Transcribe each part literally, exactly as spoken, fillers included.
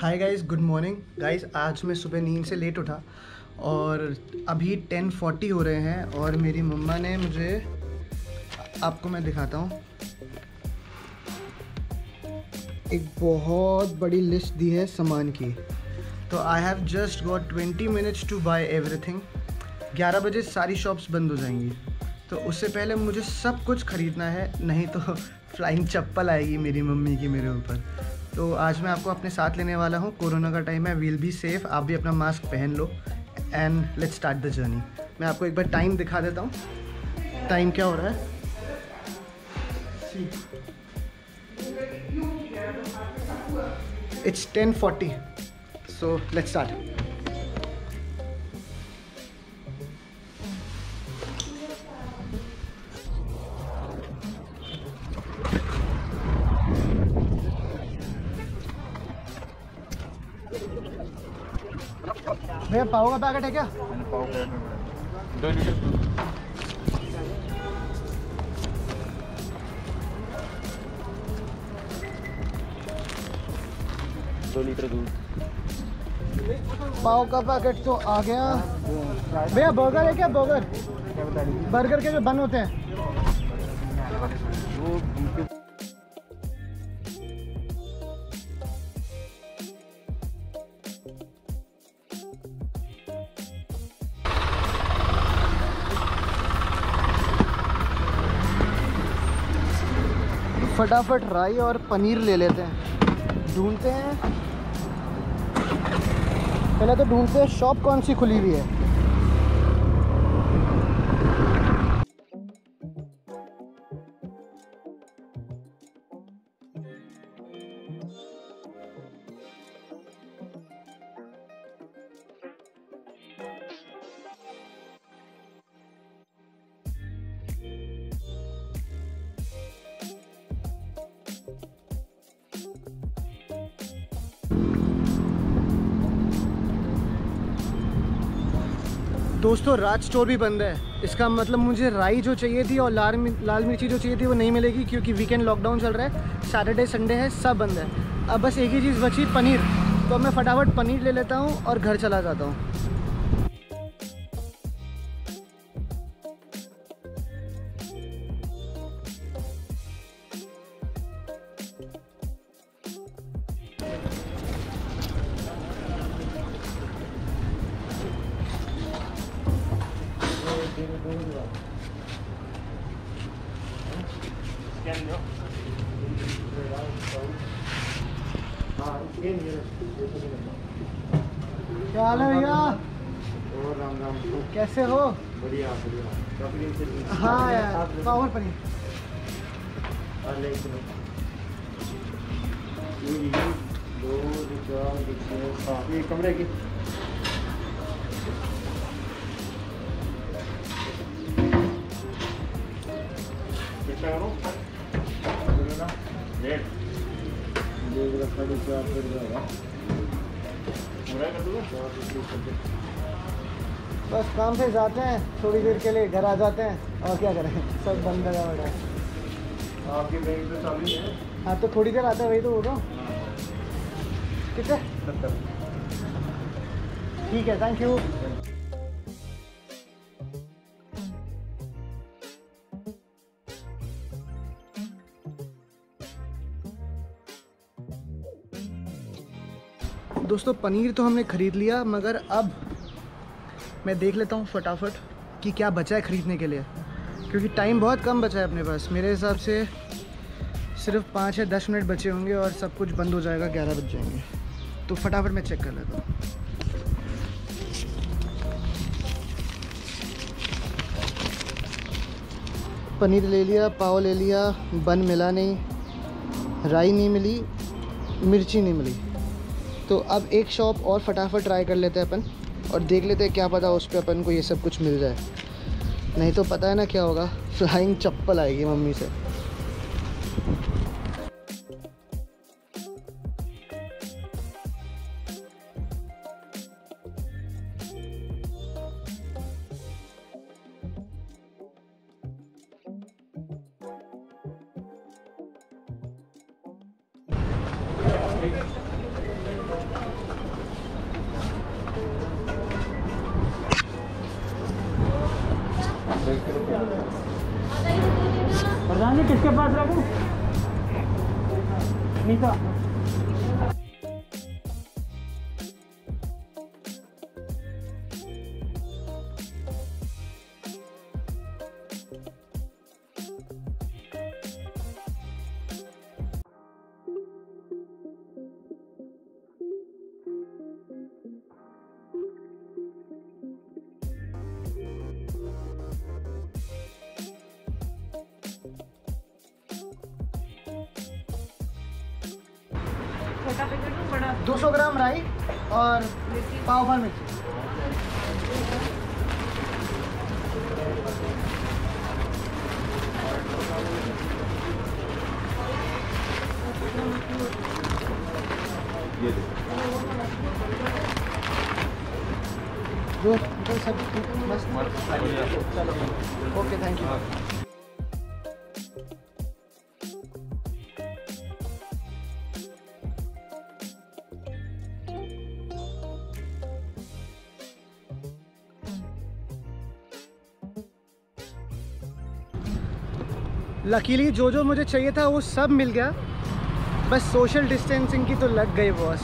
हाय guys, good morning guys. आज मैं सुबह नींद से लेट उठा और अभी टेन फोर्टी हो रहे हैं और मेरी मम्मा ने मुझे, आपको मैं दिखाता हूँ, एक बहुत बड़ी लिस्ट दी है सामान की। तो I have just got twenty minutes to buy everything. ग्यारह बजे सारी शॉप्स बंद हो जाएंगी, तो उससे पहले मुझे सब कुछ ख़रीदना है, नहीं तो फ्लाइंग चप्पल आएगी मेरी मम्मी की मेरे ऊपर। तो आज मैं आपको अपने साथ लेने वाला हूँ। कोरोना का टाइम है, वील बी सेफ। आप भी अपना मास्क पहन लो and let's start the journey. मैं आपको एक बार टाइम दिखा देता हूँ, टाइम क्या हो रहा है। It's ten forty, so let's start. भैया पाव का पैकेट है क्या? पाव का दो लीटर दो लीटर दूध। पाव का पैकेट तो आ गया। भैया बर्गर है क्या? बर्गर क्या बता रही है? बर्गर के जो बन होते हैं। फटाफट राई और पनीर ले लेते हैं। ढूंढते हैं, पहले तो ढूंढते हैं शॉप कौन सी खुली हुई है। दोस्तों, राज स्टोर भी बंद है। इसका मतलब मुझे राई जो चाहिए थी और लाल लाल मिर्ची जो चाहिए थी वो नहीं मिलेगी, क्योंकि वीकेंड लॉकडाउन चल रहा है, सैटरडे संडे है, सब बंद है। अब बस एक ही चीज़ बची, पनीर। तो मैं फटाफट पनीर ले लेता हूँ और घर चला जाता हूँ। क्या हाल है भैया? राम राम, कैसे हो? बढ़िया बढ़िया। हाँ यार, पावर पनीर। ये कमरे की बस काम से जाते हैं, थोड़ी देर के लिए घर आ जाते हैं और क्या करें, सब बंद लगा हुआ है। आपके बैंक तो चालू है? हाँ, तो थोड़ी देर आता है, वही तो बोलो। ठीक है, ठीक है, थैंक यू। दोस्तों, पनीर तो हमने ख़रीद लिया, मगर अब मैं देख लेता हूँ फटाफट कि क्या बचा है ख़रीदने के लिए, क्योंकि टाइम बहुत कम बचा है अपने पास। मेरे हिसाब से सिर्फ पाँच या दस मिनट बचे होंगे और सब कुछ बंद हो जाएगा, ग्यारह बज जाएंगे। तो फटाफट मैं चेक कर लेता हूँ। पनीर ले लिया, पाव ले लिया, बन मिला नहीं, राई नहीं मिली, मिर्ची नहीं मिली। तो अब एक शॉप और फटाफट ट्राई कर लेते हैं अपन और देख लेते हैं, क्या पता उस पर अपन को ये सब कुछ मिल जाए। नहीं तो पता है ना क्या होगा, फ्लाइंग चप्पल आएगी मम्मी से। प्रधान जी किसके पास रखूं? नीता दो सौ ग्राम राई और पाव भर मिर्ची। जो सब मस्त ओके थैंक यू। लकीली जो जो मुझे चाहिए था वो सब मिल गया, बस सोशल डिस्टेंसिंग की तो लग गई बॉस।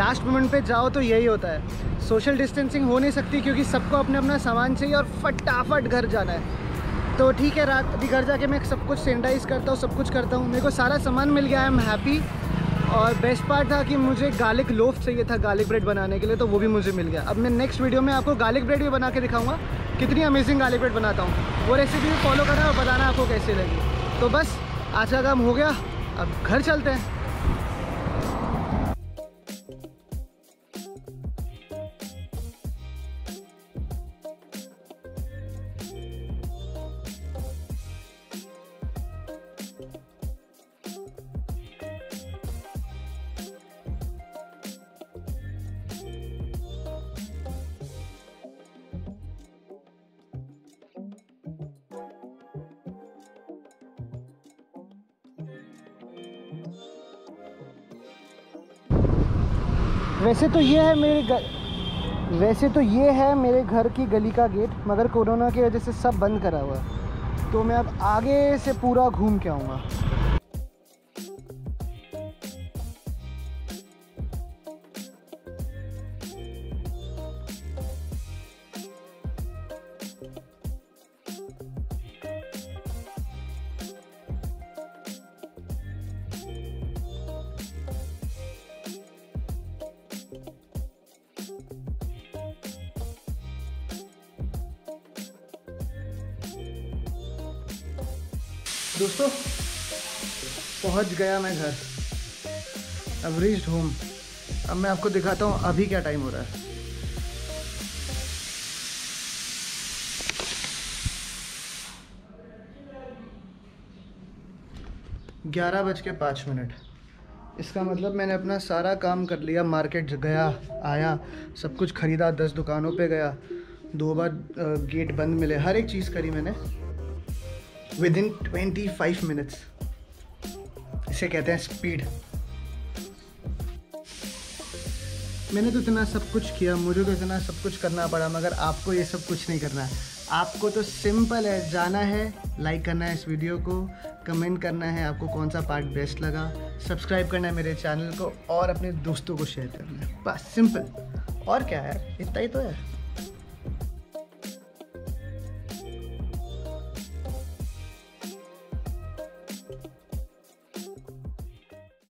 लास्ट मोमेंट पे जाओ तो यही होता है, सोशल डिस्टेंसिंग हो नहीं सकती क्योंकि सबको अपना अपना सामान चाहिए और फटाफट घर जाना है। तो ठीक है, रात अभी घर जाके मैं सब कुछ सैनिटाइज़ करता हूँ, सब कुछ करता हूँ। मेरे को सारा सामान मिल गया, आई एम हैप्पी। और बेस्ट पार्ट था कि मुझे गार्लिक लोफ चाहिए था गार्लिक ब्रेड बनाने के लिए, तो वो भी मुझे मिल गया। अब मैं नेक्स्ट वीडियो में आपको गार्लिक ब्रेड भी बना के दिखाऊँगा, कितनी अमेजिंग गार्लिक ब्रेड बनाता हूँ। वो रेसिपी भी फॉलो करना और बताना आपको कैसे लगी। तो बस आज का काम हो गया, अब घर चलते हैं। वैसे तो ये है मेरे घर वैसे तो ये है मेरे घर की गली का गेट, मगर कोरोना की वजह से सब बंद करा हुआ है। तो मैं अब आगे से पूरा घूम के आऊँगा। दोस्तों पहुंच गया मैं घर, अब रीच्ड होम। अब मैं आपको दिखाता हूँ अभी क्या टाइम हो रहा है। ग्यारह बज के पाँच मिनट। इसका मतलब मैंने अपना सारा काम कर लिया। मार्केट गया, आया, सब कुछ ख़रीदा, दस दुकानों पे गया, दो बार गेट बंद मिले, हर एक चीज़ करी मैंने within twenty five minutes. इसे कहते हैं स्पीड। मैंने तो इतना सब कुछ किया, मुझे तो इतना सब कुछ करना पड़ा, मगर आपको ये सब कुछ नहीं करना है। आपको तो सिंपल है, जाना है, लाइक करना है इस वीडियो को, कमेंट करना है आपको कौन सा पार्ट बेस्ट लगा, सब्सक्राइब करना है मेरे चैनल को और अपने दोस्तों को शेयर करना है। बस सिंपल, और क्या है, इतना ही तो है।